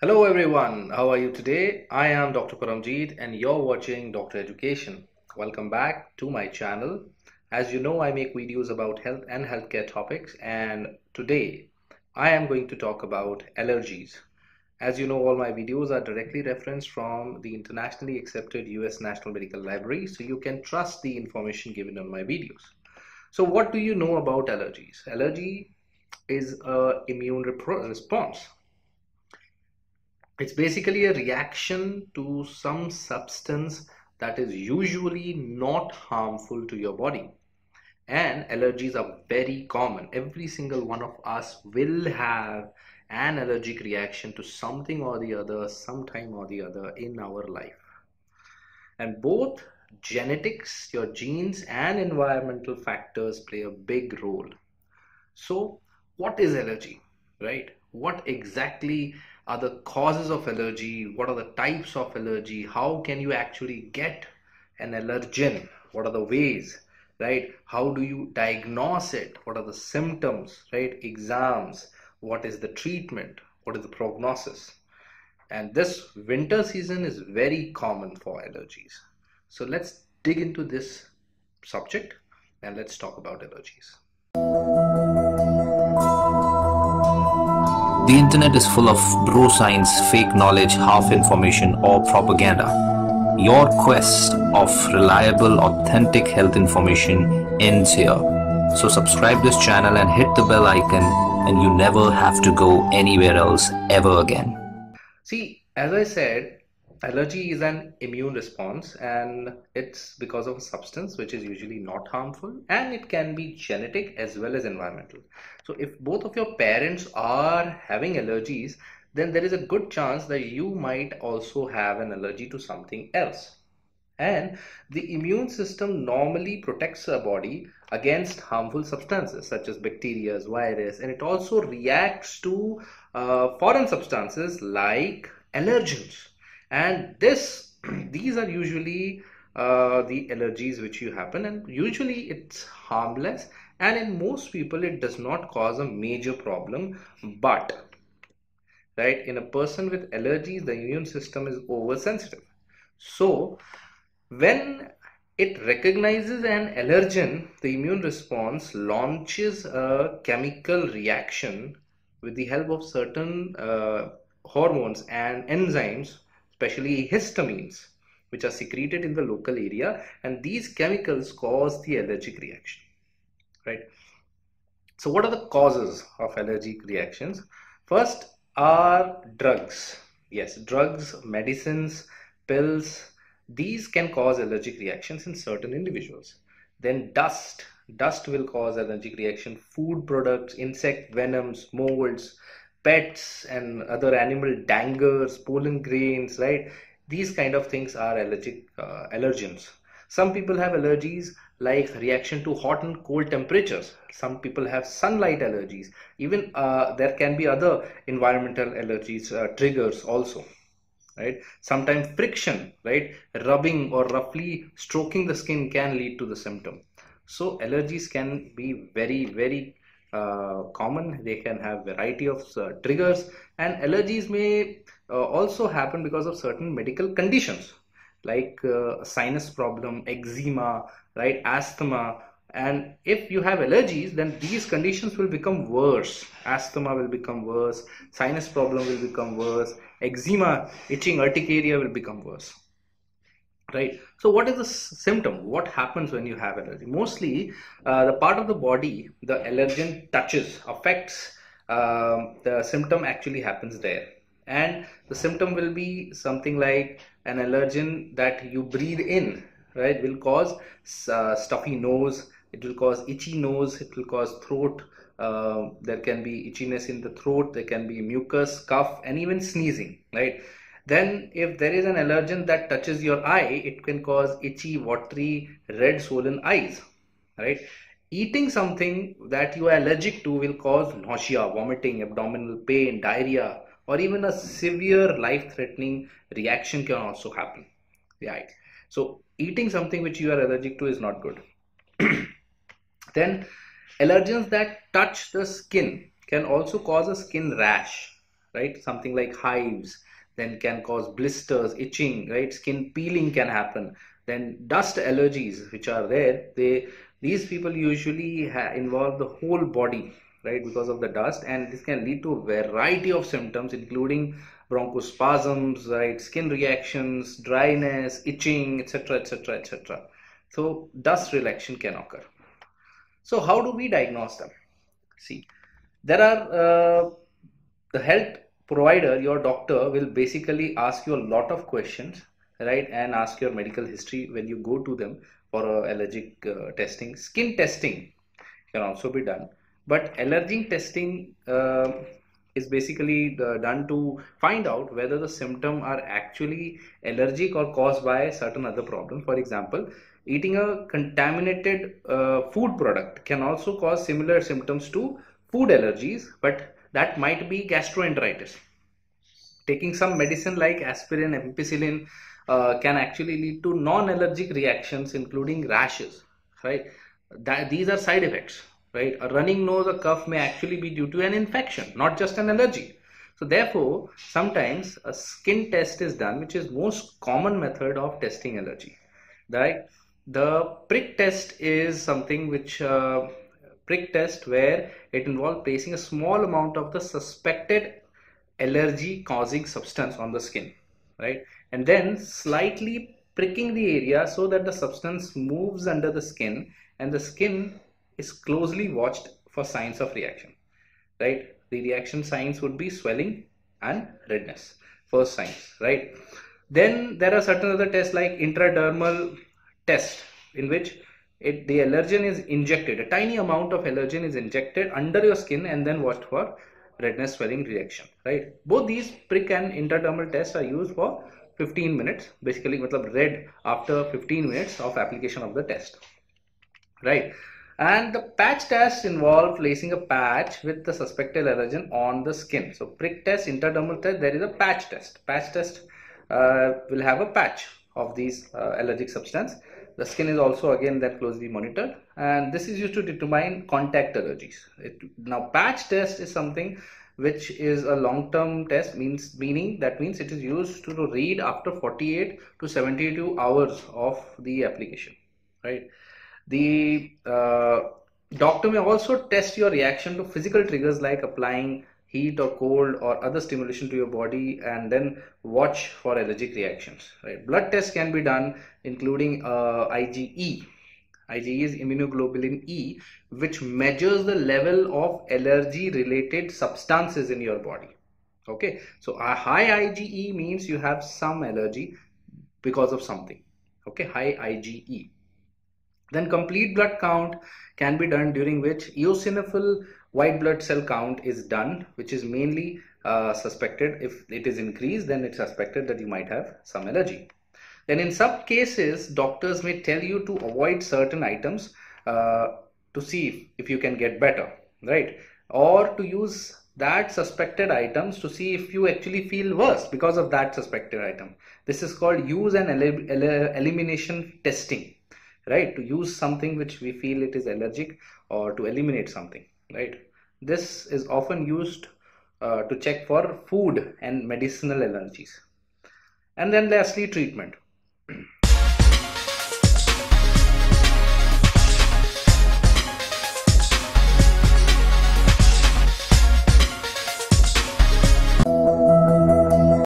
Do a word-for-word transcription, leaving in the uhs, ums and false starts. Hello everyone, how are you today? I am Doctor Paramjeet and you're watching Doctor Education. Welcome back to my channel. As you know, I make videos about health and healthcare topics, and today I am going to talk about allergies. As you know, all my videos are directly referenced from the internationally accepted U S National Medical Library, so you can trust the information given on my videos. So what do you know about allergies? Allergy is an immune response. It's basically a reaction to some substance that is usually not harmful to your body. And allergies are very common. Every single one of us will have an allergic reaction to something or the other, sometime or the other in our life. And both genetics, your genes, and environmental factors play a big role. So what is allergy, right? What exactly are the causes of allergy? What are the types of allergy? How can you actually get an allergen? What are the ways, right? How do you diagnose it? What are the symptoms, right? Exams. What is the treatment? What is the prognosis? And this winter season is very common for allergies. So let's dig into this subject and let's talk about allergies. The internet is full of bro science, fake knowledge, half information or propaganda. Your quest of reliable, authentic health information ends here. So subscribe this channel and hit the bell icon and you never have to go anywhere else ever again. See, as I said, allergy is an immune response and it's because of a substance which is usually not harmful, and it can be genetic as well as environmental. So if both of your parents are having allergies, then there is a good chance that you might also have an allergy to something else. And the immune system normally protects our body against harmful substances such as bacteria, virus, and it also reacts to uh, foreign substances like allergens. And this, these are usually uh, the allergies which you happen, and usually it's harmless, and in most people it does not cause a major problem. But right, in a person with allergies, the immune system is oversensitive. So when it recognizes an allergen, the immune response launches a chemical reaction with the help of certain uh, hormones and enzymes, especially histamines, which are secreted in the local area, and these chemicals cause the allergic reaction, right? So what are the causes of allergic reactions? First are drugs. Yes, drugs, medicines, pills, these can cause allergic reactions in certain individuals. Then dust, dust will cause allergic reaction, food products, insect venoms, molds, pets and other animal dangers, pollen grains, right? These kind of things are allergic uh, allergens. Some people have allergies like reaction to hot and cold temperatures. Some people have sunlight allergies. Even uh, there can be other environmental allergies, uh, triggers also, right? Sometimes friction, right? Rubbing or roughly stroking the skin can lead to the symptom. So allergies can be very, very Uh, common. They can have variety of uh, triggers, and allergies may uh, also happen because of certain medical conditions like uh, sinus problem, eczema, right, asthma. And if you have allergies, then these conditions will become worse. Asthma will become worse, sinus problem will become worse, eczema, itching, urticaria will become worse, right? So what is the symptom? What happens when you have allergy? Mostly uh, the part of the body the allergen touches affects, um, the symptom actually happens there. And the symptom will be something like an allergen that you breathe in, right, will cause uh, stuffy nose, it will cause itchy nose, it will cause throat, uh, there can be itchiness in the throat, there can be mucus, cough, and even sneezing, right? Then if there is an allergen that touches your eye, it can cause itchy, watery, red, swollen eyes, right? Eating something that you are allergic to will cause nausea, vomiting, abdominal pain, diarrhea, or even a severe life-threatening reaction can also happen, right? So eating something which you are allergic to is not good. Then allergens that touch the skin can also cause a skin rash, right? Something like hives then can cause blisters, itching, right? Skin peeling can happen. Then dust allergies, which are there, they these people usually ha involve the whole body, right, because of the dust, and this can lead to a variety of symptoms including bronchospasms, right, skin reactions, dryness, itching, etc, etc, et cetera. So dust reaction can occur. So how do we diagnose them? See, there are uh, the health provider, your doctor, will basically ask you a lot of questions, right, and ask your medical history when you go to them for uh, allergic uh, testing. Skin testing can also be done, but allergen testing uh, is basically the, done to find out whether the symptoms are actually allergic or caused by certain other problems. For example, eating a contaminated uh, food product can also cause similar symptoms to food allergies, but that might be gastroenteritis. Taking some medicine like aspirin, ampicillin uh, can actually lead to non-allergic reactions including rashes, right? That, these are side effects, right? A running nose or cough may actually be due to an infection, not just an allergy. So therefore, sometimes a skin test is done, which is most common method of testing allergy, right? The prick test is something which uh, prick test where it involves placing a small amount of the suspected allergy causing substance on the skin, right, and then slightly pricking the area so that the substance moves under the skin and the skin is closely watched for signs of reaction, right? The reaction signs would be swelling and redness, first signs, right? Then there are certain other tests like intradermal test, in which It, the allergen is injected, a tiny amount of allergen is injected under your skin and then watched for redness, swelling reaction, right? Both these prick and intradermal tests are used for fifteen minutes, basically matlab red after fifteen minutes of application of the test, right? And the patch tests involve placing a patch with the suspected allergen on the skin. So prick test, intradermal test, there is a patch test. Patch test uh, will have a patch of these uh, allergic substance. The skin is also again that closely monitored, and this is used to determine contact allergies. It, now patch test is something which is a long-term test, means meaning that means it is used to read after forty-eight to seventy-two hours of the application, right? The uh, doctor may also test your reaction to physical triggers like applying heat or cold or other stimulation to your body, and then watch for allergic reactions, right? Blood tests can be done including uh, IgE. IgE is immunoglobulin E, which measures the level of allergy related substances in your body. Okay, so a high IgE means you have some allergy because of something. Okay, high IgE. Then complete blood count can be done, during which eosinophil white blood cell count is done, which is mainly uh, suspected. If it is increased, then it's suspected that you might have some allergy. Then in some cases, doctors may tell you to avoid certain items uh, to see if you can get better, right? Or to use that suspected items to see if you actually feel worse because of that suspected item. This is called use and el- el- elimination testing, right? To use something which we feel it is allergic, or to eliminate something, right? This is often used uh, to check for food and medicinal allergies. And then lastly, treatment.